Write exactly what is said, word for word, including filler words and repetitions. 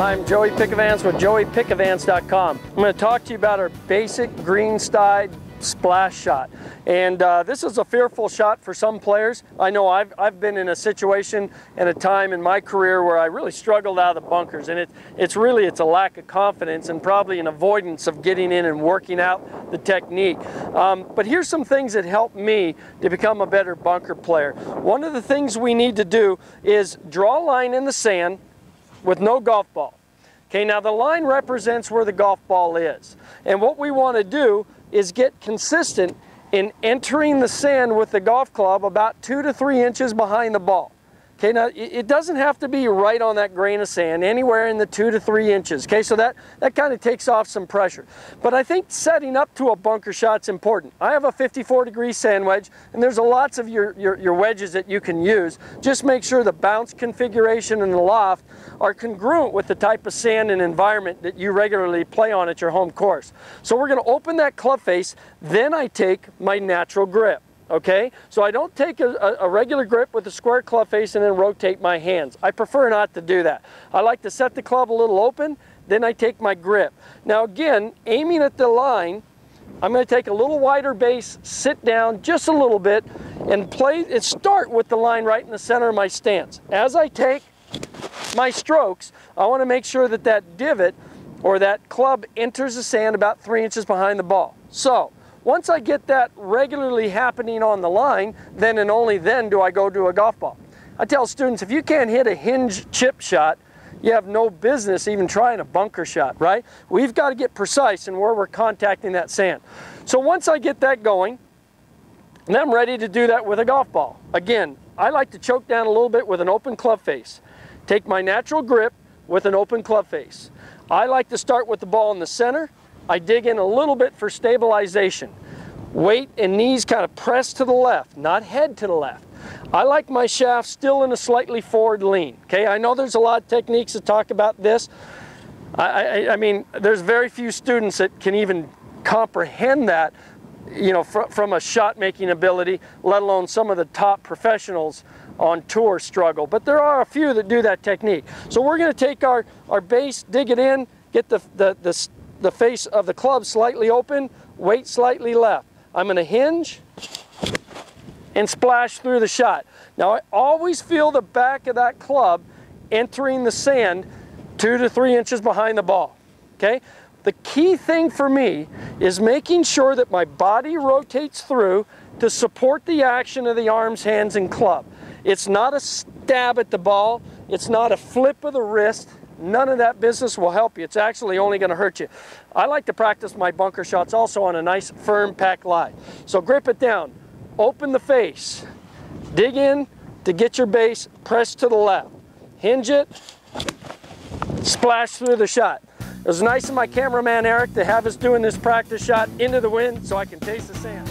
I'm Joey Pickavance with joey pickavance dot com. I'm going to talk to you about our basic greenside splash shot. And uh, this is a fearful shot for some players. I know I've, I've been in a situation and a time in my career where I really struggled out of the bunkers. And it, it's really, it's a lack of confidence and probably an avoidance of getting in and working out the technique. Um, but here's some things that helped me to become a better bunker player. One of the things we need to do is draw a line in the sand with no golf ball. Okay, now the line represents where the golf ball is. And what we want to do is get consistent in entering the sand with the golf club about two to three inches behind the ball. Okay, now it doesn't have to be right on that grain of sand, anywhere in the two to three inches. Okay, so that, that kind of takes off some pressure. But I think setting up to a bunker shot's important. I have a fifty-four degree sand wedge, and there's a lots of your, your, your wedges that you can use. Just make sure the bounce configuration and the loft are congruent with the type of sand and environment that you regularly play on at your home course. So we're going to open that club face, then I take my natural grip. Okay, so I don't take a, a regular grip with a square club face and then rotate my hands. I prefer not to do that. I like to set the club a little open, then I take my grip. Now again, aiming at the line, I'm going to take a little wider base, sit down just a little bit, and play and start with the line right in the center of my stance. As I take my strokes, I want to make sure that that divot or that club enters the sand about three inches behind the ball. So once I get that regularly happening on the line, then and only then do I go to a golf ball. I tell students, if you can't hit a hinge chip shot, you have no business even trying a bunker shot, right? We've got to get precise in where we're contacting that sand. So once I get that going, then I'm ready to do that with a golf ball. Again, I like to choke down a little bit with an open club face. Take my natural grip with an open club face. I like to start with the ball in the center. I dig in a little bit for stabilization. Weight and knees kind of press to the left, not head to the left. I like my shaft still in a slightly forward lean. Okay, I know there's a lot of techniques that talk about this. I, I, I mean, there's very few students that can even comprehend that, you know, fr from a shot-making ability, let alone some of the top professionals on tour struggle. But there are a few that do that technique. So we're going to take our, our base, dig it in, get the, the, the the face of the club slightly open, weight slightly left. I'm going to hinge and splash through the shot. Now I always feel the back of that club entering the sand two to three inches behind the ball. Okay? The key thing for me is making sure that my body rotates through to support the action of the arms, hands, and club. It's not a stab at the ball. It's not a flip of the wrist. None of that business will help you. It's actually only going to hurt you. I like to practice my bunker shots also on a nice firm packed lie. So grip it down, open the face, dig in to get your base, press to the left, hinge it, splash through the shot. It was nice of my cameraman Eric to have us doing this practice shot into the wind so I can taste the sand.